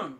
What?